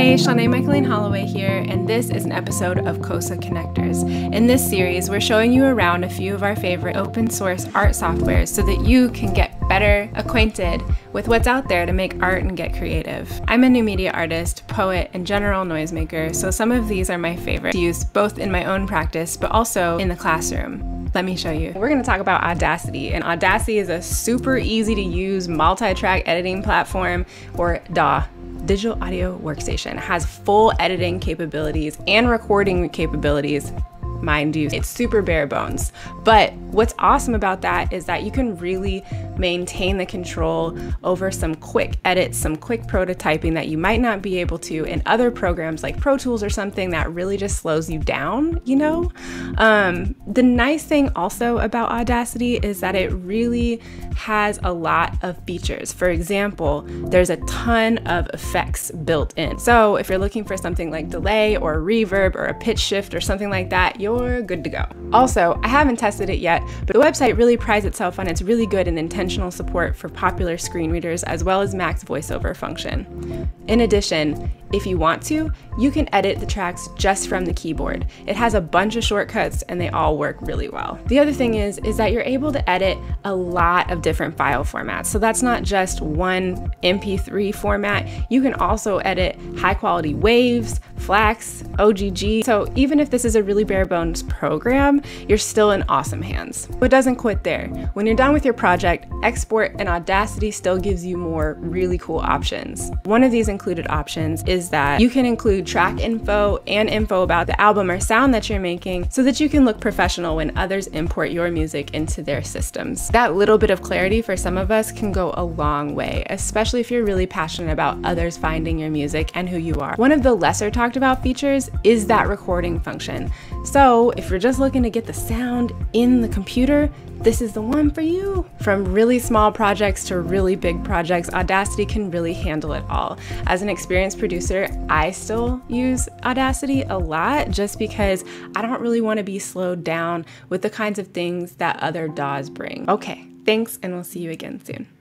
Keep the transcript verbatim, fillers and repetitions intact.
Hey, Shawné Michaelain Holloway here, and this is an episode of COSA Connectors. In this series, we're showing you around a few of our favorite open source art softwares so that you can get better acquainted with what's out there to make art and get creative. I'm a new media artist, poet, and general noisemaker, so some of these are my favorite to use both in my own practice, but also in the classroom. Let me show you. We're gonna talk about Audacity, and Audacity is a super easy to use multi-track editing platform, or D A W, Digital Audio Workstation. It has full editing capabilities and recording capabilities, mind you. It's super bare bones. But what's awesome about that is that you can really maintain the control over some quick edits, some quick prototyping that you might not be able to in other programs like Pro Tools or something that really just slows you down, you know? Um, the nice thing also about Audacity is that it really has a lot of features. For example, there's a ton of effects built in. So if you're looking for something like delay or reverb or a pitch shift or something like that, you're good to go. Also, I haven't tested it yet, but the website really prides itself on its really good and intentional support for popular screen readers as well as Mac's voiceover function. In addition, if you want to, you can edit the tracks just from the keyboard. It has a bunch of shortcuts and they all work really well. The other thing is, is that you're able to edit a lot of different file formats. So that's not just one M P three format. You can also edit high quality waves, FLAX, O G G. So even if this is a really bare bones program, you're still in awesome hands. But it doesn't quit there. When you're done with your project, export and Audacity still gives you more really cool options. One of these included options is that you can include track info and info about the album or sound that you're making so that you can look professional when others import your music into their systems. That little bit of clarity for some of us can go a long way, especially if you're really passionate about others finding your music and who you are. One of the lesser talked about features is that recording function. So if you're just looking to get the sound in the computer, this is the one for you. From really small projects to really big projects, Audacity can really handle it all. As an experienced producer, I still use Audacity a lot just because I don't really want to be slowed down with the kinds of things that other D A Ws bring. Okay, thanks, and we'll see you again soon.